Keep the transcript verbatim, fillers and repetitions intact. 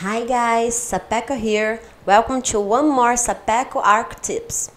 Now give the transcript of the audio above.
Hi guys, Sapeko here. Welcome to one more Sapeko Arc Tips.